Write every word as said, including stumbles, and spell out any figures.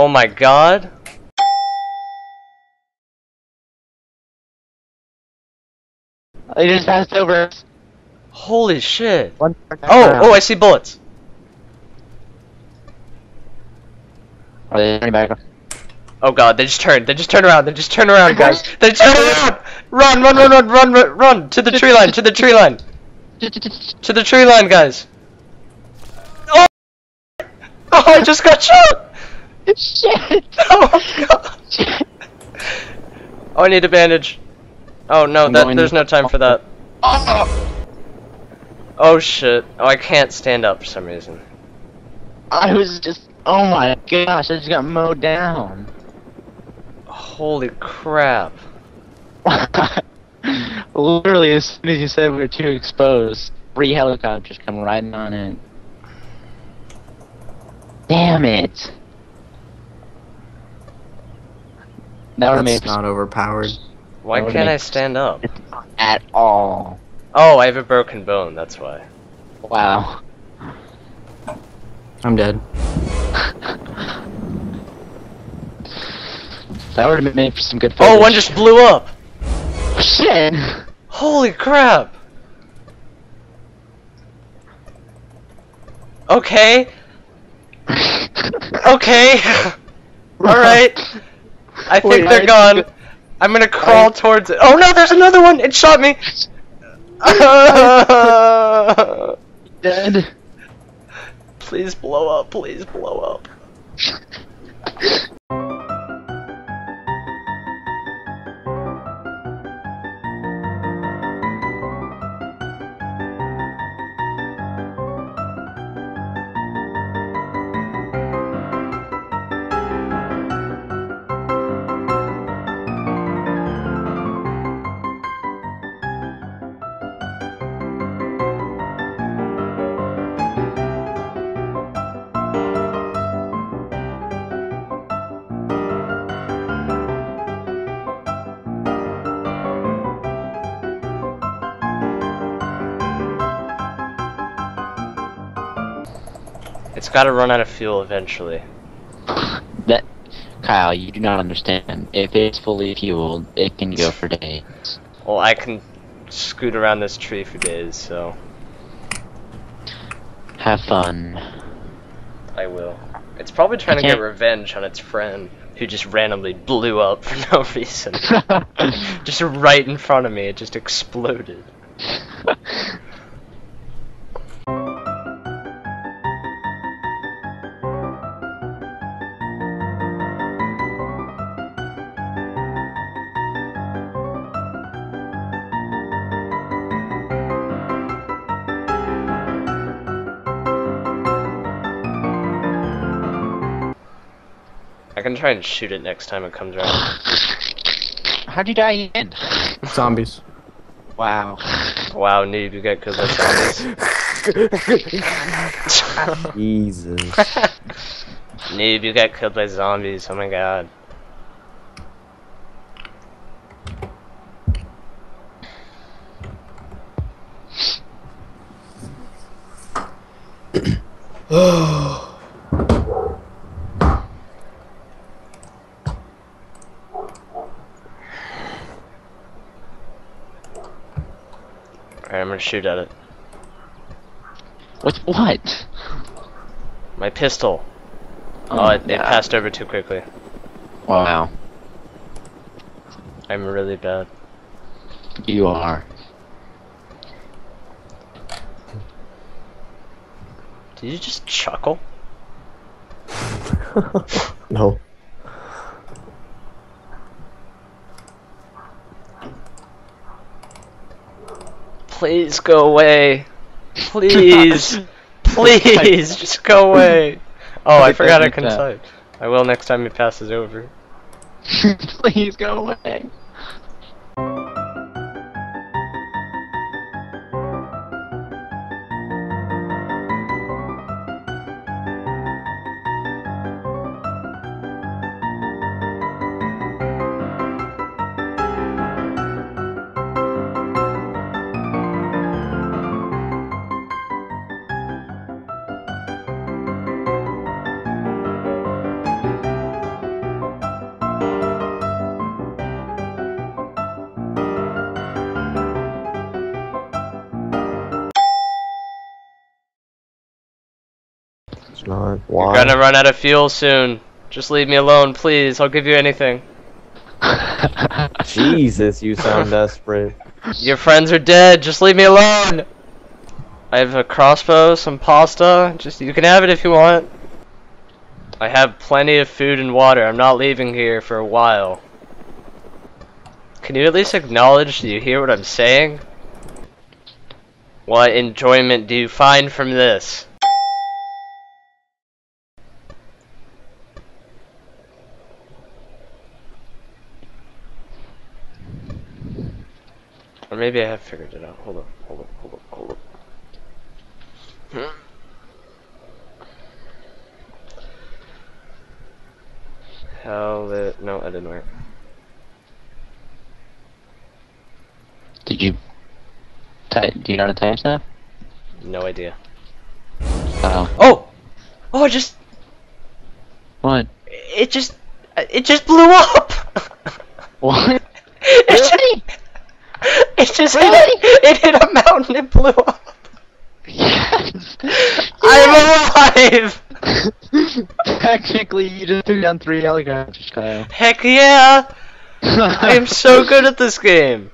Oh my God. I just passed over. Holy shit. One oh, oh, I see bullets. Are they turning back? Oh God, they just turned. They just turned around. They just turned around, guys. They just turned around. Run, run, run, run, run, run, run. To the tree line, to the tree line. To the tree line, guys. Oh, oh I just got shot. Shit. Oh my God. Oh, I need a bandage. Oh no, that, there's no time for that. Oh. Oh shit. Oh, I can't stand up for some reason. I was just... Oh my gosh, I just got mowed down. Holy crap. Literally, as soon as you said we were too exposed, three helicopters come riding on it. Damn it. That That's not overpowered. Why can't I stand up? At all. Oh, I have a broken bone, that's why. Wow. I'm dead. That would have been made for some good footage. Oh, one just blew up! Shit! Holy crap! Okay. Okay. Alright. I think Wait, they're I gone. I'm gonna crawl I... towards it. Oh no, there's another one! It shot me! Uh... Dead. Please blow up, please blow up. It's gotta run out of fuel eventually. That, Kyle, you do not understand. If it's fully fueled, it can go for days. Well, I can scoot around this tree for days, so... Have fun. I will. It's probably trying to get revenge on its friend, who just randomly blew up for no reason. Just right in front of me, it just exploded. I can try and shoot it next time it comes around. How'd you die again? Zombies. Wow. Wow, noob, you got killed by zombies. Jesus. Noob, you got killed by zombies, oh my God. Oh. Alright, I'm gonna shoot at it. What? What? My pistol. Oh, oh it, it passed over too quickly. Wow. I'm really bad. You are. Did you just chuckle? No. Please go away. Please. Please, just go away. Oh, I forgot I can type. I will next time it passes over. Please go away. Why? You're gonna run out of fuel soon. Just leave me alone, please. I'll give you anything. Jesus, you sound desperate. Your friends are dead. Just leave me alone. I have a crossbow, some pasta. Just you can have it if you want. I have plenty of food and water. I'm not leaving here for a while. Can you at least acknowledge that you hear what I'm saying? What enjoyment do you find from this? Or maybe I have figured it out. Hold up, hold up, hold up, hold up. Hmm. How the... No, I didn't work. Did you... Do you know the timestamp? No idea. Uh oh. Oh! Oh, it just... What? It just... It just blew up! What? It's really? Just... It just really? hit, it hit a mountain and blew up. Yes. Yes. I'm alive. Technically, you just took down three helicopters, Kyle. Heck yeah! I am so good at this game.